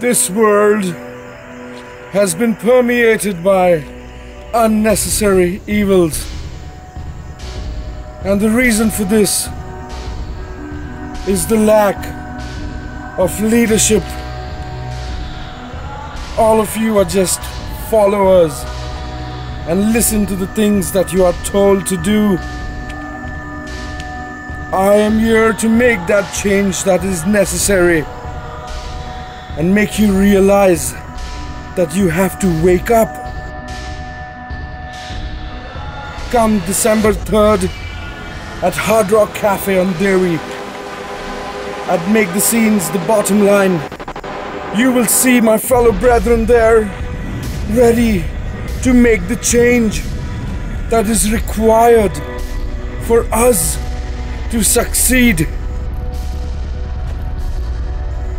This world has been permeated by unnecessary evils. And the reason for this is the lack of leadership. All of you are just followers and listen to the things that you are told to do. I am here to make that change that is necessary and make you realize that you have to wake up. Come December 3rd at Hard Rock Cafe on Derry, at Make the Scenes the Bottom Line, you will see my fellow brethren there, ready to make the change that is required for us to succeed.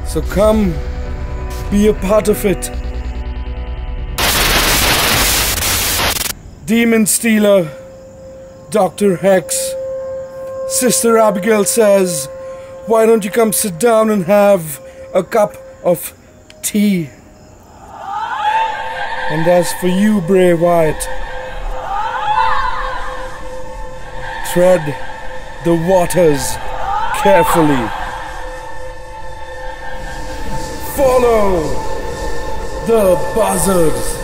So come, be a part of it. Demon Stealer, Dr. Hex, Sister Abigail says, why don't you come sit down and have a cup of tea? And as for you, Bray Wyatt, tread the waters carefully. Follow the buzzards.